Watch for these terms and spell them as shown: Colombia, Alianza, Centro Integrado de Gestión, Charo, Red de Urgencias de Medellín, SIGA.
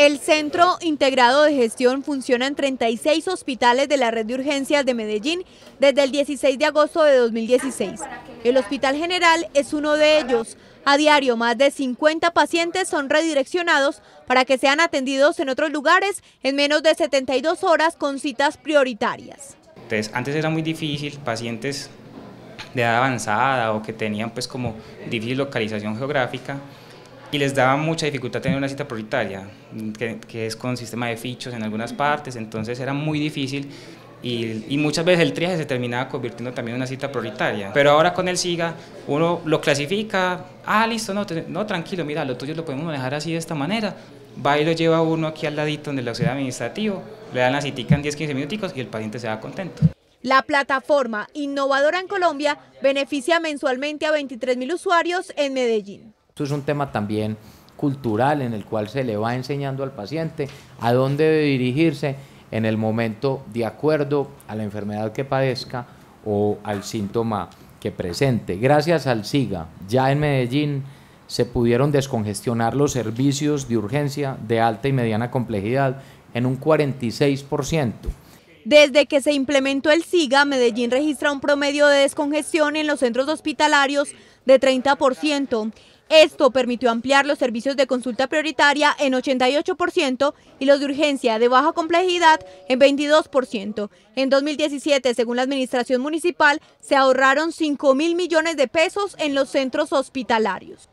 El Centro Integrado de Gestión funciona en 36 hospitales de la Red de Urgencias de Medellín desde el 16 de agosto de 2016. El Hospital General es uno de ellos. A diario, más de 50 pacientes son redireccionados para que sean atendidos en otros lugares en menos de 72 horas con citas prioritarias. Entonces, antes era muy difícil, pacientes de edad avanzada o que tenían pues como difícil localización geográfica, y les daba mucha dificultad tener una cita prioritaria, que es con sistema de fichos en algunas partes, entonces era muy difícil y muchas veces el triaje se terminaba convirtiendo también en una cita prioritaria. Pero ahora con el SIGA uno lo clasifica, listo, no tranquilo, mira, lo tuyo lo podemos manejar así de esta manera, va y lo lleva uno aquí al ladito donde la auxiliar administrativo, le dan la citica en 10-15 minuticos y el paciente se va contento. La plataforma innovadora en Colombia beneficia mensualmente a 23.000 usuarios en Medellín. Esto es un tema también cultural en el cual se le va enseñando al paciente a dónde debe dirigirse en el momento de acuerdo a la enfermedad que padezca o al síntoma que presente. Gracias al SIGA, ya en Medellín se pudieron descongestionar los servicios de urgencia de alta y mediana complejidad en un 46%. Desde que se implementó el SIGA, Medellín registra un promedio de descongestión en los centros hospitalarios de 30%. Esto permitió ampliar los servicios de consulta prioritaria en 88% y los de urgencia de baja complejidad en 22%. En 2017, según la administración municipal, se ahorraron 5.000 millones de pesos en los centros hospitalarios.